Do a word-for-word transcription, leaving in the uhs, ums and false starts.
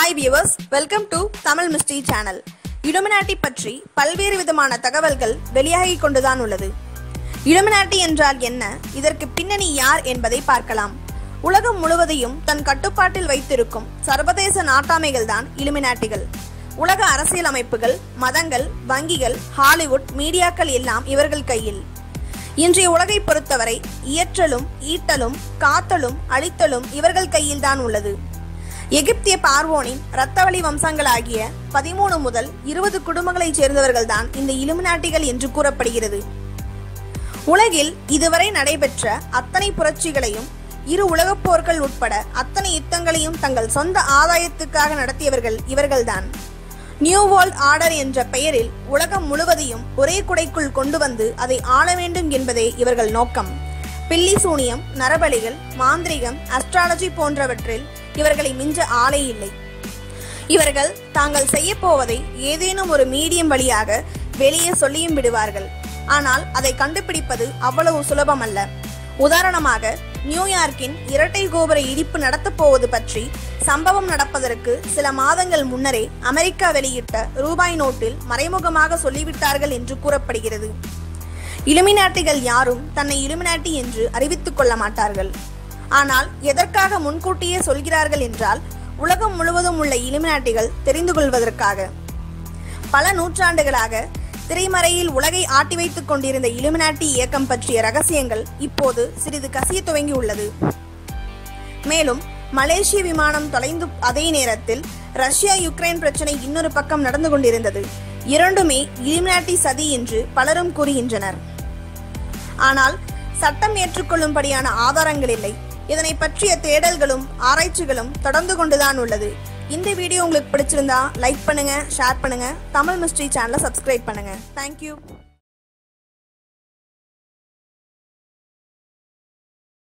Hi viewers, welcome to Tamil Mystery Channel. Illuminati பற்றி பல்வேறு விதமான தகவல்கள் வெளியாகிக் கொண்டுதான் உள்ளது. Illuminati என்றால் என்ன? இதற்கு பின்னணி யார் என்பதை பார்க்கலாம். உலகம் முழுவதையும் தன் கட்டுப்பாட்டில் வைத்திருக்கும் சர்வதேச நாட்டாமைகள்தான் Illuminatiகள். உலக அரசியல் அமைப்புகள், மதங்கள், வங்கிகள், ஹாலிவுட், மீடியாக்கள் எல்லாம் இவர்கள் கையில். இன்றைய உலகை பொறுத்தவரை இயற்றலும், ஈட்டலும், காத்தலும், அழித்தலும் இவர்கள் கையில்தான் உள்ளது. எகிப்திய பார்வோனின் இரத்தவழி வம்சங்களாகிய பதிமூன்று முதல் இருபது குடும்பங்களைச் சேர்ந்தவர்கள்தான் இந்த இலுமினாட்டிகள் என்று கூறப்படுகிறது. உலகில் இதுவரை நடைபெற்ற அத்தனை புரட்சிகளையும் இரு உலகப் போர்கள் உட்பட அத்தனை யுத்தங்களையும் தங்கள் சொந்த ஆதாயத்துக்காக நடத்தியவர்கள் இவர்கள்தான். நியூ வேர்ல்ட் ஆர்டர் என்ற பெயரில் உலகம் முழுவதையும் ஒரே குடைக்குள் கொண்டு வந்து அதை ஆள வேண்டும் என்பதே இவர்கள் நோக்கம். பில்லி சூனியம், நரபலிகள், மாந்திரிகம், அஸ்ட்ராலஜி போன்றவற்றில் இவர்களை மிஞ்ச ஆளே இல்லை. இவர்கள் தாங்கள் செய்ய போவதை ஏதேனும் ஒரு மீடியம் வழியாக வெளியே சொல்லியும் விடுவார்கள். ஆனால் அதை கண்டுபிடிப்பது அவ்வளவு சுலபமல்ல. உதாரணமாக, நியூயார்க்கின் இரட்டை கோபுர இடிப்பு நடத்தப் போவது பற்றி சம்பவம் நடப்பதற்கு சில மாதங்கள் முன்னரே அமெரிக்கா வெளியிட்ட ரூபாய் நோட்டில் மறைமுகமாக சொல்லிவிட்டார்கள் என்று கூறப்படுகிறது. இலுமினாட்டிகள் யாரும் தன்னை இலுமினாட்டி என்று அறிவித்துக் கொள்ள மாட்டார்கள். ஆனால் எதற்காக முன்கூட்டியே சொல்கிறார்கள் என்றால், உலகம் முழுவதும் உள்ள இலுமினாட்டிகள் தெரிந்து கொள்வதற்காக. பல நூற்றாண்டுகளாக திரைமறையில் உலகை ஆட்டி வைத்துக் கொண்டிருந்த இலுமினாட்டி இயக்கம் பற்றிய ரகசியங்கள் இப்போது சிறிது கசிய துவங்கி உள்ளது. மேலும் மலேசிய விமானம் தொலைந்து அதே நேரத்தில் ரஷ்யா யுக்ரைன் பிரச்சனை இன்னொரு பக்கம் நடந்து கொண்டிருந்தது. இரண்டுமே இலுமினாட்டி சதி என்று பலரும் கூறுகின்றனர். ஆனால் சட்டம் ஏற்றுக்கொள்ளும்படியான ஆதாரங்கள் இல்லை. இதனை பற்றிய தேடல்களும் ஆராய்ச்சிகளும் தொடர்ந்து கொண்டுதான் உள்ளது. இந்த வீடியோ உங்களுக்கு பிடிச்சிருந்தா லைக் பண்ணுங்க, ஷேர் பண்ணுங்க, தமிழ் மிஸ்ட்ரி சேனலை சப்ஸ்கிரைப் பண்ணுங்க. தேங்க்யூ.